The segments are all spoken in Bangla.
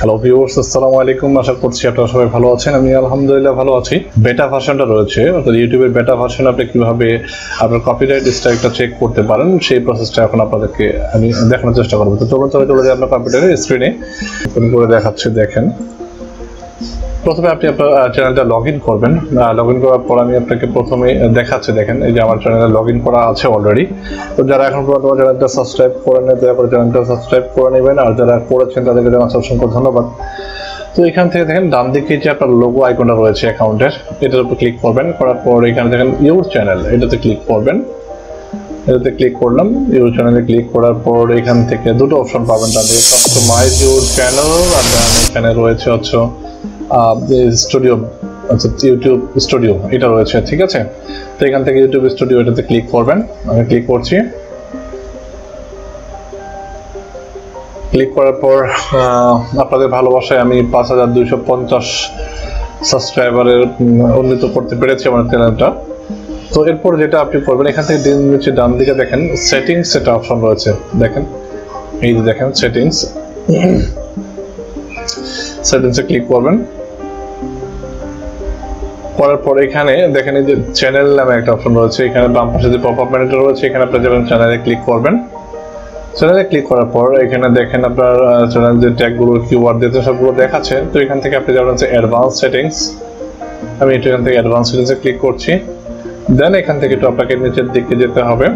হ্যালো ভিউয়ার্স, আসসালামু আলাইকুম। আশা করছি আপনারা সবাই ভালো আছেন। আমি আলহামদুলিল্লাহ ভালো আছি। বেটা ভার্সনটা রয়েছে, অর্থাৎ ইউটিউবের বেটা ভার্সন আপনি কিভাবে আপনার কপিরাইট স্ট্রাইকটা চেক করতে পারেন সেই প্রসেসটা এখন আপনাদেরকে আমি দেখানোর চেষ্টা করব। তো চলুন চলে যাই আপনার কম্পিউটারের স্ক্রিনে, করে দেখাচ্ছি। দেখেন, প্রথমে আপনি আপনার চ্যানেলটা লগ ইন করবেন। লগ ইন করার পর আমি আপনাকে প্রথমে দেখাচ্ছি। দেখেন, এই যে আমার চ্যানেলে লগ ইন করা আছে অলরেডি। তো যারা এখন পর্যন্ত চ্যানেলটা সাবস্ক্রাইব করে নেয় দয়া করে চ্যানেলটা সাবস্ক্রাইব করে নেবেন, আর যারা করেছেন তাদেরকে জানাচ্ছি অসংখ্য ধন্যবাদ। তো এখান থেকে দেখেন ডান দিকে যে আপনার লোগো আইকনটা রয়েছে অ্যাকাউন্টের, এটার উপর ক্লিক করবেন। করার পর এখানে দেখেন ইউর চ্যানেল, এটাতে ক্লিক করবেন। এটাতে ক্লিক করলাম, ইউর চ্যানেলে ক্লিক করার পর এখান থেকে দুটো অপশন পাবেন। ডান দিকে কাস্টমাইজ ইউর চ্যানেল, আর এখানে রয়েছে হচ্ছে স্টুডিও, অর্থাৎ ইউটিউব স্টুডিও, এটা রয়েছে। ঠিক আছে, তো এখান থেকে ইউটিউব স্টুডিও এটাতে ক্লিক করবেন। আমি ক্লিক করছি। ক্লিক করার পর আপনাদের ভালোবাসায় আমি 5250 সাবস্ক্রাইবারের উন্নীত করতে পেরেছি আমার চ্যানেলটা। তো এরপর যেটা আপনি করবেন, এখান থেকে নিচে ডান দিকে দেখেন সেটিংস একটা অপশন রয়েছে। দেখেন, এই যে দেখেন সেটিংস, সেটিংসে ক্লিক করবেন। করার পর এখানে দেখেন এই যে চ্যানেল নামে একটা অপশন রয়েছে। এখানে বাম পাশে যে পপআপ মেনুটা রয়েছে এখানে আপনি যখন চ্যানেলে ক্লিক করবেন, চ্যানেলে ক্লিক করার পর এখানে দেখেন আপনার চ্যানেল যে ট্যাগগুলো কিওয়ার্ড দিতে সবগুলো দেখাচ্ছে। তো এখান থেকে আপনি যাবেন হচ্ছে অ্যাডভান্স সেটিংস। আমি এখান থেকে অ্যাডভান্স সেটিংসে ক্লিক করছি। দেন এখান থেকে একটু আপনাকে নিচের দিকে যেতে হবে।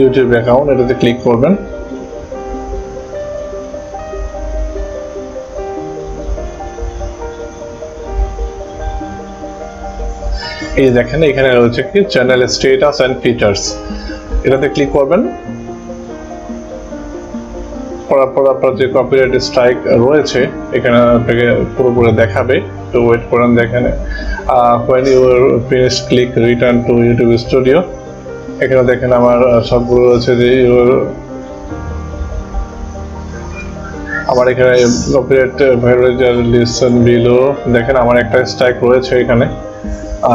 ইউটিউব অ্যাকাউন্ট, এটাতে ক্লিক করবেন। এই দেখেন এখানে রয়েছে কি চ্যানেল স্ট্যাটাস এন্ড ফিচার্স, এটাতে ক্লিক করবেন। করার পর আপনার যে কপিরাইট স্ট্রাইক রয়েছে এখানে আপনাকে পুরোপুরি দেখাবে। তো ওয়েট করেন। দেখেন when you are finished click return to YouTube studio. এখানে দেখেন আমার সবগুলো রয়েছে যে আমার এখানে কপিরাইট ভায়োলেশন লিসেন বিলো। দেখেন আমার একটা স্ট্রাইক রয়েছে এখানে,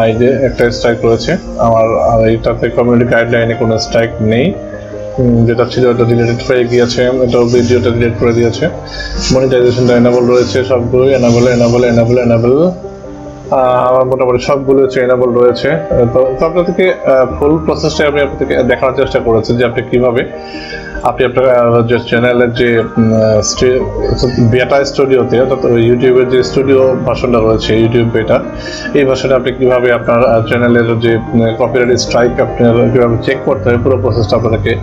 এই যে একটা স্ট্রাইক রয়েছে আমার। আর এইটাতে কমিউনিটি গাইডলাইনে কোনো স্ট্রাইক নেই, যেটা ছিল ওটা ডিলেটেড হয়ে গিয়েছে, এটা ভিডিওটা ডিলেট করে দিয়েছে। মনিটাইজেশনটা এনেবল রয়েছে, সবগুলোই এনেবল এনেবল এনেবল এনেবল। আমার মোটামুটি সবগুলো হচ্ছে এনেবল রয়েছে। তো আপনাদেরকে ফুল প্রসেসটা আমি আপনাদেরকে দেখানোর চেষ্টা করেছি যে আপনি কীভাবে আপনি আপনার যে চ্যানেলের যে বেটা স্টুডিওতে, অর্থাৎ ইউটিউবের যে স্টুডিও ভার্সনটা রয়েছে ইউটিউব বেটা, এই ভার্সনে আপনি কীভাবে আপনার চ্যানেলের যে কপিরাইট স্ট্রাইক আপনার কীভাবে চেক করতে হয় পুরো প্রসেসটা আপনাদেরকে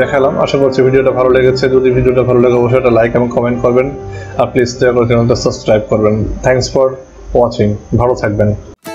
দেখালাম। আশা করছি ভিডিওটা ভালো লেগেছে। যদি ভিডিওটা ভালো লাগে অবশ্যই একটা লাইক এবং কমেন্ট করবেন। আর প্লিজ চ্যানেলটা সাবস্ক্রাইব করবেন। Thanks for watching. ভালো থাকবেন।